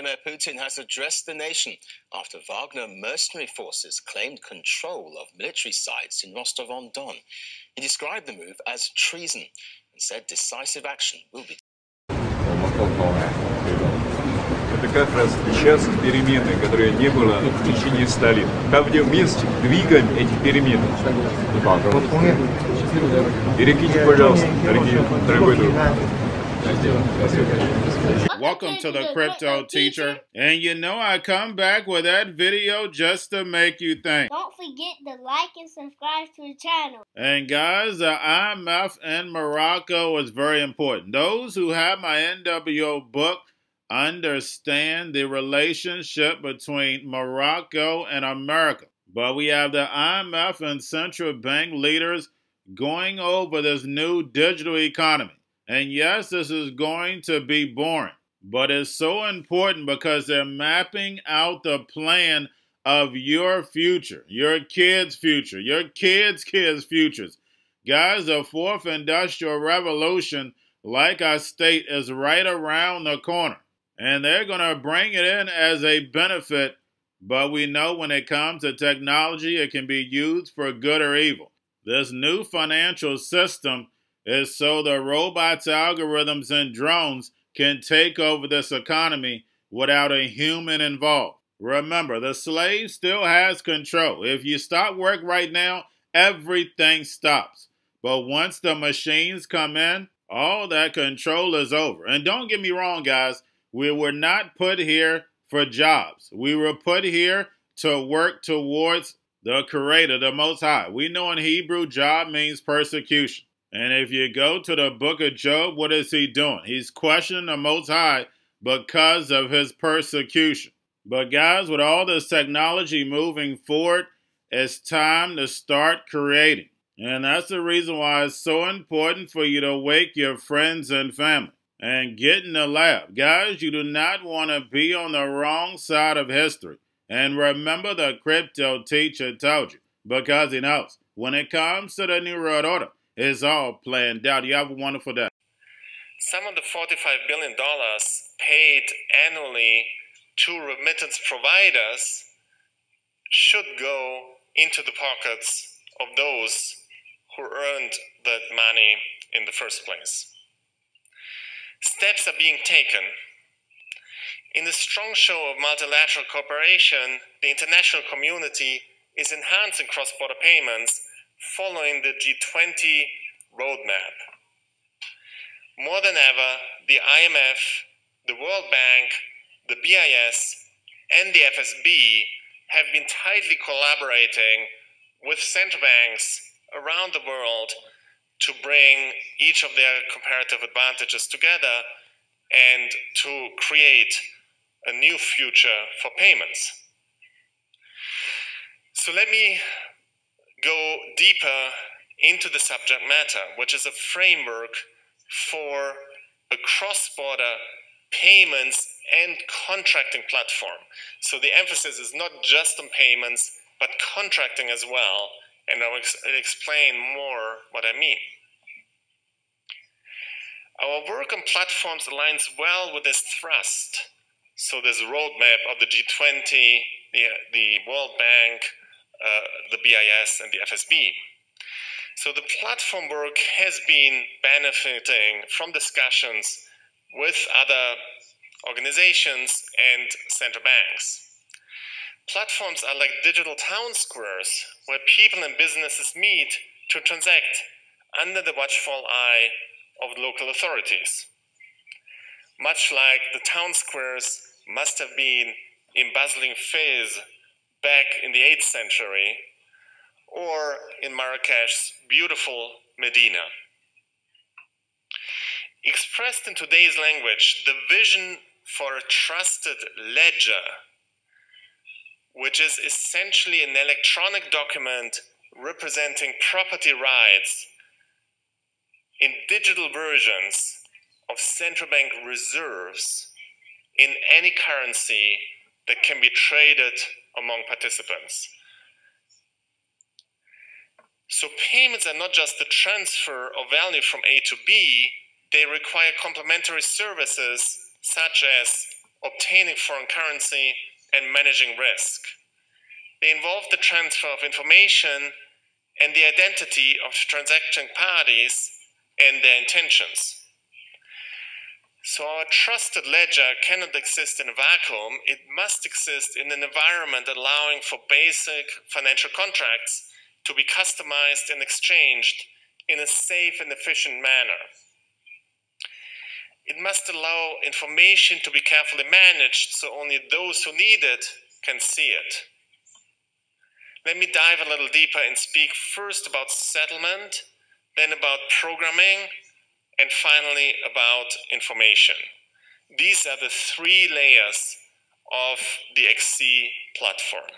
Vladimir Putin has addressed the nation after Wagner mercenary forces claimed control of military sites in Rostov-on-Don. He described the move as treason and said decisive action will be Это как раз сейчас перемены, которые не было в течение 100 лет. Там, где вместе двигаем эти перемены. Перекиньте, пожалуйста, дорогие, дорогой друг. Welcome to the Crypto Teacher. And you know I come back with that video just to make you think. Don't forget to like and subscribe to the channel. And guys, the IMF in Morocco is very important. Those who have my NWO book understand the relationship between Morocco and America. But we have the IMF and central bank leaders going over this new digital economy. And yes, this is going to be boring, but it's so important because they're mapping out the plan of your future, your kids' future, your kids' kids' futures. Guys, the fourth industrial revolution, like I state, is right around the corner. And they're going to bring it in as a benefit, but we know when it comes to technology, it can be used for good or evil. This new financial system is so the robots, algorithms, and drones can take over this economy without a human involved. Remember, the slave still has control. If you stop work right now, everything stops. But once the machines come in, all that control is over. And don't get me wrong, guys. We were not put here for jobs. We were put here to work towards the Creator, the Most High. We know in Hebrew, job means persecution. And if you go to the book of Job, what is he doing? He's questioning the Most High because of his persecution. But guys, with all this technology moving forward, it's time to start creating. And that's the reason why it's so important for you to wake your friends and family and get in the lab. Guys, you do not want to be on the wrong side of history. And remember, the Crypto Teacher told you, because he knows when it comes to the New World Order, it's all planned out. You have a wonderful day. Some of the $45 billion paid annually to remittance providers should go into the pockets of those who earned that money in the first place. Steps are being taken. In the strong show of multilateral cooperation, the international community is enhancing cross-border payments following the G20 roadmap. More than ever, the IMF, the World Bank, the BIS, and the FSB have been tightly collaborating with central banks around the world to bring each of their comparative advantages together and to create a new future for payments. So let me go deeper into the subject matter, which is a framework for a cross-border payments and contracting platform. So the emphasis is not just on payments, but contracting as well. And I will explain more what I mean. Our work on platforms aligns well with this thrust. So this roadmap of the G20, the World Bank, the BIS and the FSB. So the platform work has been benefiting from discussions with other organizations and central banks. Platforms are like digital town squares where people and businesses meet to transact under the watchful eye of local authorities. Much like the town squares must have been in bustling Fez back in the 8th century, or in Marrakesh's beautiful Medina. Expressed in today's language, the vision for a trusted ledger, which is essentially an electronic document representing property rights in digital versions of central bank reserves in any currency that can be traded among participants. So payments are not just the transfer of value from A to B, they require complementary services such as obtaining foreign currency, and managing risk. They involve the transfer of information and the identity of transacting parties and their intentions. So our trusted ledger cannot exist in a vacuum. It must exist in an environment allowing for basic financial contracts to be customized and exchanged in a safe and efficient manner. It must allow information to be carefully managed so only those who need it can see it. Let me dive a little deeper and speak first about settlement, then about programming, and finally about information. These are the three layers of the XC platform.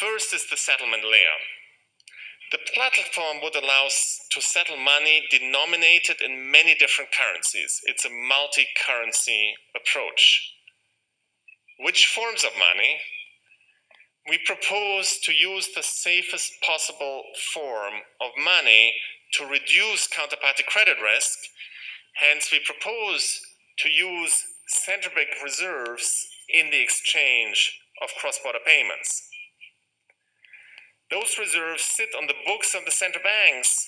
First is the settlement layer. The platform would allow us to settle money denominated in many different currencies. It's a multi-currency approach. Which forms of money? We propose to use the safest possible form of money to reduce counterparty credit risk. Hence, we propose to use central bank reserves in the exchange of cross-border payments. Those reserves sit on the books of the central banks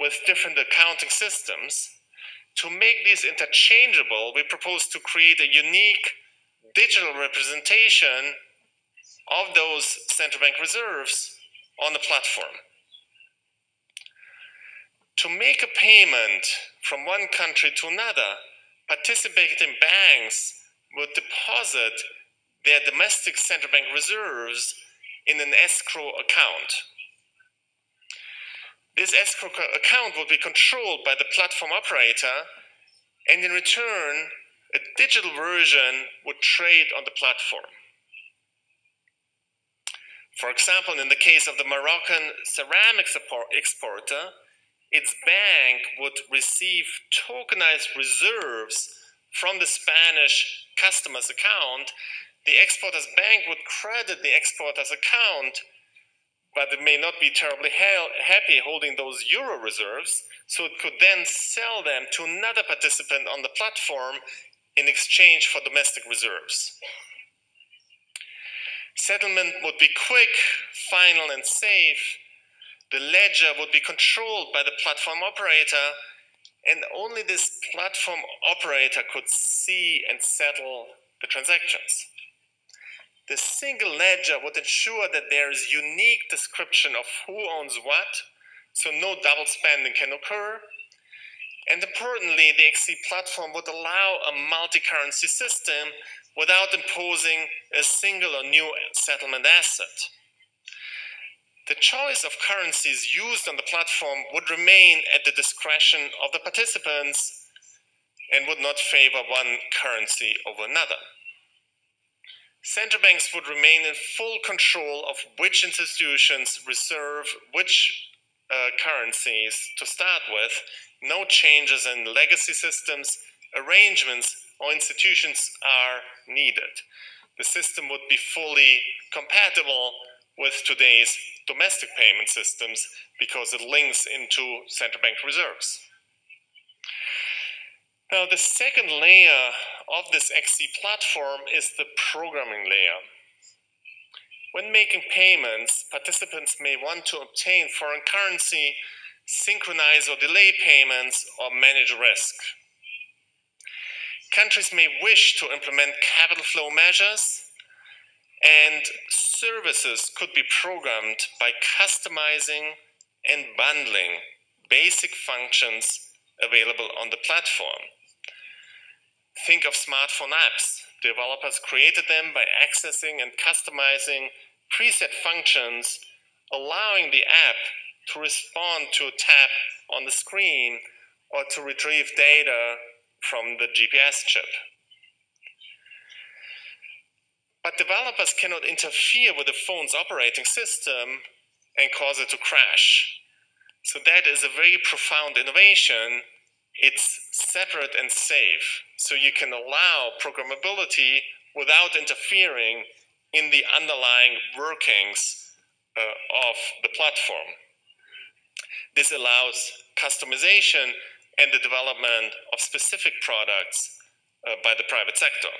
with different accounting systems. To make these interchangeable, we propose to create a unique digital representation of those central bank reserves on the platform. To make a payment from one country to another, participating banks would deposit their domestic central bank reserves in an escrow account. This escrow account will be controlled by the platform operator, and in return, a digital version would trade on the platform. For example, in the case of the Moroccan ceramics exporter, its bank would receive tokenized reserves from the Spanish customer's account. The exporter's bank would credit the exporter's account, but it may not be terribly happy holding those euro reserves, so it could then sell them to another participant on the platform in exchange for domestic reserves. Settlement would be quick, final, and safe. The ledger would be controlled by the platform operator, and only this platform operator could see and settle the transactions. The single ledger would ensure that there is unique description of who owns what, so no double spending can occur. And importantly, the XC platform would allow a multi-currency system without imposing a single or new settlement asset. The choice of currencies used on the platform would remain at the discretion of the participants and would not favor one currency over another. Central banks would remain in full control of which institutions reserve which currencies to start with. No changes in legacy systems, arrangements, or institutions are needed. The system would be fully compatible with today's domestic payment systems because it links into central bank reserves. Now, the second layer of this XC platform is the programming layer. When making payments, participants may want to obtain foreign currency, synchronize or delay payments, or manage risk. Countries may wish to implement capital flow measures, and services could be programmed by customizing and bundling basic functions available on the platform. Think of smartphone apps. Developers created them by accessing and customizing preset functions, allowing the app to respond to a tap on the screen or to retrieve data from the GPS chip. But developers cannot interfere with the phone's operating system and cause it to crash. So that is a very profound innovation. It's separate and safe. So you can allow programmability without interfering in the underlying workings of the platform. This allows customization and the development of specific products by the private sector.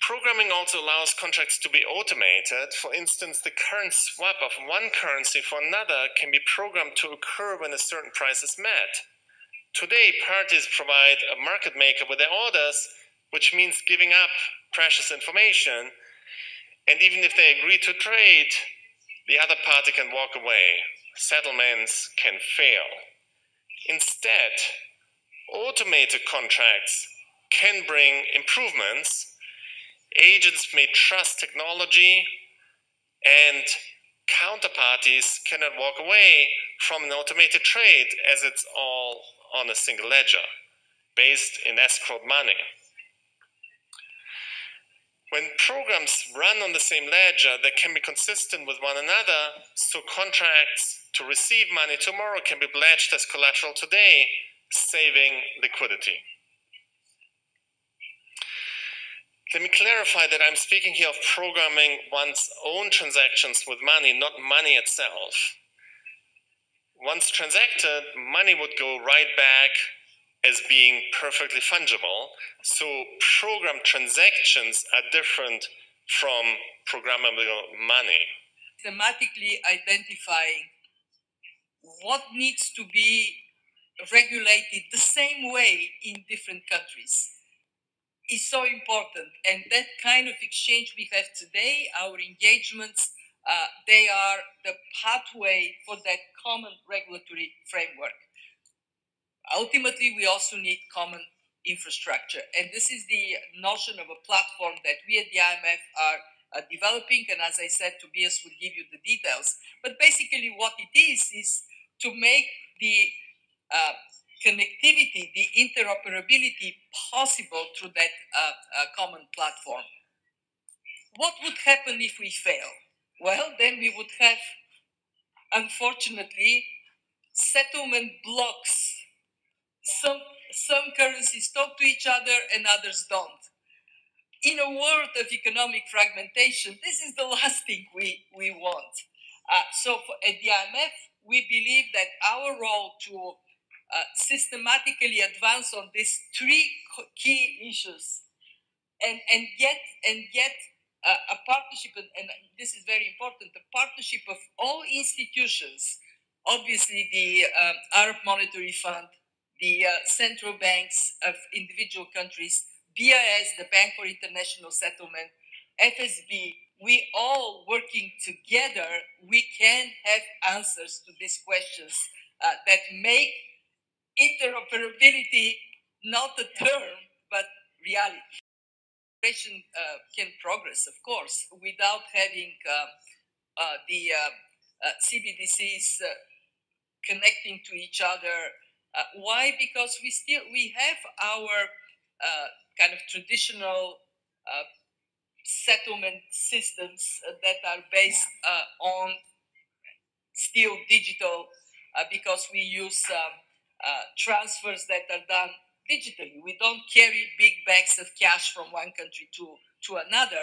Programming also allows contracts to be automated. For instance, the current swap of one currency for another can be programmed to occur when a certain price is met. Today, parties provide a market maker with their orders, which means giving up precious information. And even if they agree to trade, the other party can walk away. Settlements can fail. Instead, automated contracts can bring improvements. Agents may trust technology, and counterparties cannot walk away from an automated trade as it's all on a single ledger, based in escrowed money. When programs run on the same ledger, they can be consistent with one another, so contracts to receive money tomorrow can be pledged as collateral today, saving liquidity. Let me clarify that I'm speaking here of programming one's own transactions with money, not money itself. Once transacted, money would go right back as being perfectly fungible. So programmed transactions are different from programmable money. Thematically identifying what needs to be regulated the same way in different countries is so important. And that kind of exchange we have today, our engagements, they are the pathway for that common regulatory framework. Ultimately, we also need common infrastructure. And this is the notion of a platform that we at the IMF are developing. And as I said, Tobias will give you the details. But basically what it is to make the connectivity, the interoperability possible through that common platform. What would happen if we fail? Well, then we would have, unfortunately, settlement blocks. Some currencies talk to each other and others don't. In a world of economic fragmentation, this is the last thing we want. So at the IMF, we believe that our role to systematically advance on these three key issues and get a partnership, and this is very important, the partnership of all institutions, obviously the Arab Monetary Fund, the central banks of individual countries, BIS, the Bank for International Settlement, FSB, we all working together, we can have answers to these questions that make interoperability not a term, but reality. Integration can progress, of course, without having the CBDCs connecting to each other. Why? Because we have our kind of traditional settlement systems that are based on still digital, because we use transfers that are done digitally. We don't carry big bags of cash from one country to another.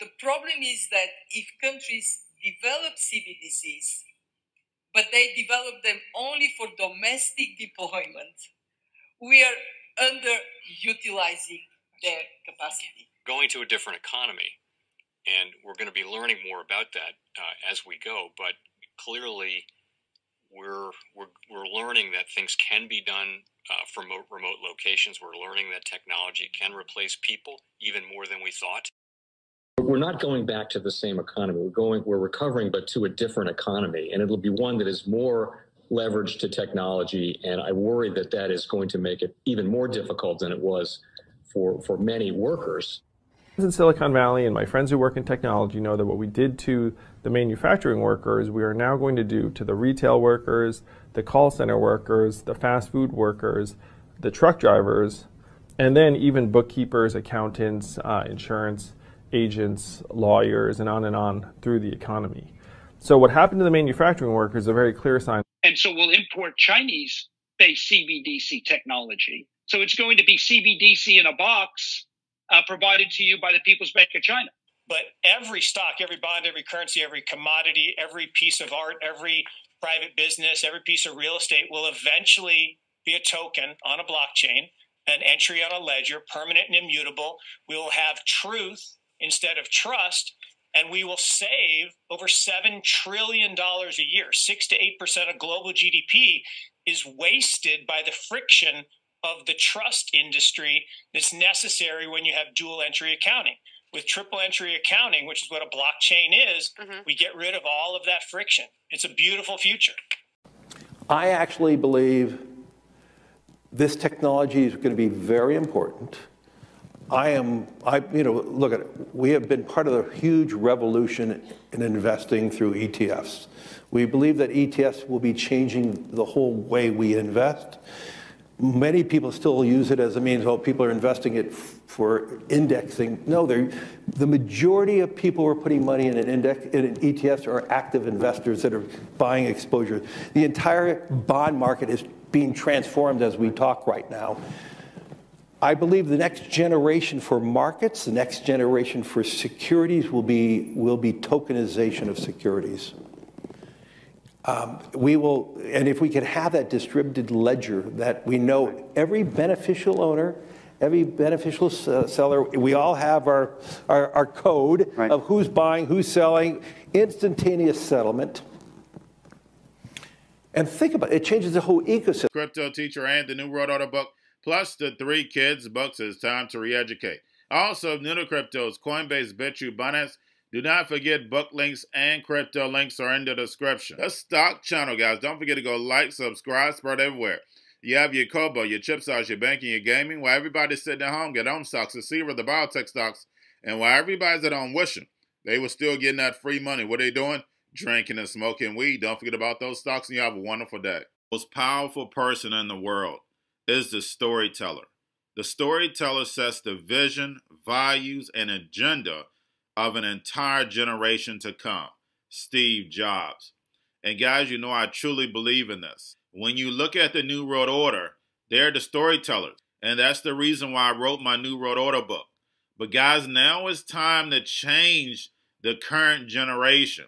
The problem is that if countries develop CBDCs, but they develop them only for domestic deployment, we are underutilizing their capacity. Going to a different economy, and we're going to be learning more about that as we go, but clearly we're learning that things can be done from remote locations. We're learning that technology can replace people even more than we thought. We're not going back to the same economy. We're recovering, but to a different economy, and it'll be one that is more leveraged to technology. And I worry that that is going to make it even more difficult than it was for many workers. In Silicon Valley, and my friends who work in technology know that what we did to the manufacturing workers, we are now going to do to the retail workers, the call center workers, the fast food workers, the truck drivers, and then even bookkeepers, accountants, insurance agents, lawyers, and on through the economy. So what happened to the manufacturing workers is a very clear sign. And so we'll import Chinese-based CBDC technology. So it's going to be CBDC in a box provided to you by the People's Bank of China. But every stock, every bond, every currency, every commodity, every piece of art, every private business, every piece of real estate will eventually be a token on a blockchain. an entry on a ledger, permanent and immutable. We will have truth instead of trust, and we will save over $7 trillion a year. 6 to 8% of global GDP is wasted by the friction of the trust industry that's necessary when you have dual entry accounting. With triple entry accounting, which is what a blockchain is, we get rid of all of that friction. It's a beautiful future. I actually believe this technology is going to be very important. Look at it. We have been part of a huge revolution in investing through ETFs. We believe that ETFs will be changing the whole way we invest. Many people still use it as a means, well, people are investing it for indexing. No, the majority of people who are putting money in an index, in ETFs, are active investors that are buying exposure. The entire bond market is being transformed as we talk right now. I believe the next generation for markets, the next generation for securities will be tokenization of securities. And if we could have that distributed ledger that we know every beneficial owner, every beneficial seller, we all have our code of who's buying, who's selling, instantaneous settlement. And think about it, it changes the whole ecosystem. Cryptoteacher and the New World Order book, plus the Three Kids books, is time to re-educate. Also, new to cryptos, Coinbase, BetUbonus. Do not forget, book links and crypto links are in the description. The Stock Channel, guys. Don't forget to go like, subscribe, spread everywhere. You have your Kobo, your chip stocks, your banking, your gaming. While everybody's sitting at home, get home stocks, the Seaver, the biotech stocks. And while everybody's at home wishing, they were still getting that free money. What are they doing? Drinking and smoking weed. Don't forget about those stocks, and you have a wonderful day. The most powerful person in the world is the storyteller. The storyteller sets the vision, values, and agenda of an entire generation to come. Steve Jobs. And guys, you know I truly believe in this. When you look at the New World Order, they're the storytellers. And that's the reason why I wrote my New World Order book. But guys, now it's time to change the current generation.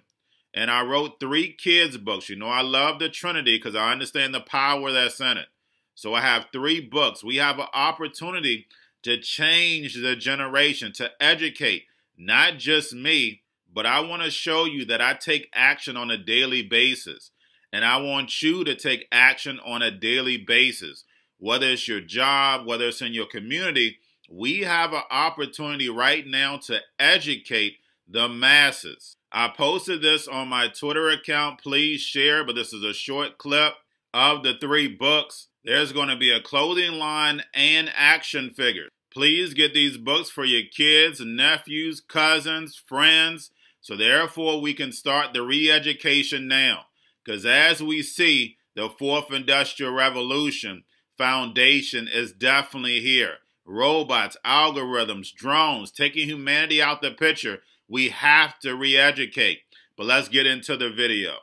And I wrote three kids books. You know I love the Trinity because I understand the power that's in it. So I have three books. We have an opportunity to change the generation, to educate not just me, but I want to show you that I take action on a daily basis. And I want you to take action on a daily basis. Whether it's your job, whether it's in your community, we have an opportunity right now to educate the masses. I posted this on my Twitter account. Please share, but this is a short clip of the three books. There's going to be a clothing line and action figures. Please get these books for your kids, nephews, cousins, friends, so therefore we can start the re-education now. Because as we see, the Fourth Industrial Revolution foundation is definitely here. Robots, algorithms, drones, taking humanity out the picture. We have to re-educate. But let's get into the video.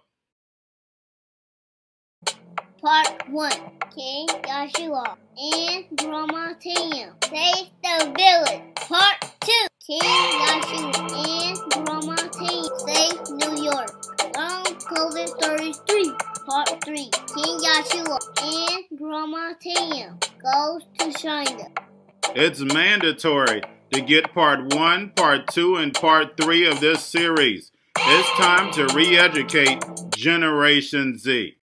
Part 1. King Yashua and Grandma Tam save the village. Part 2. King Yashua and Grandma Tam save New York from COVID-33. Part 3. King Yashua and Grandma Tam goes to China. It's mandatory to get part 1, part 2, and part 3 of this series. It's time to re-educate Generation Z.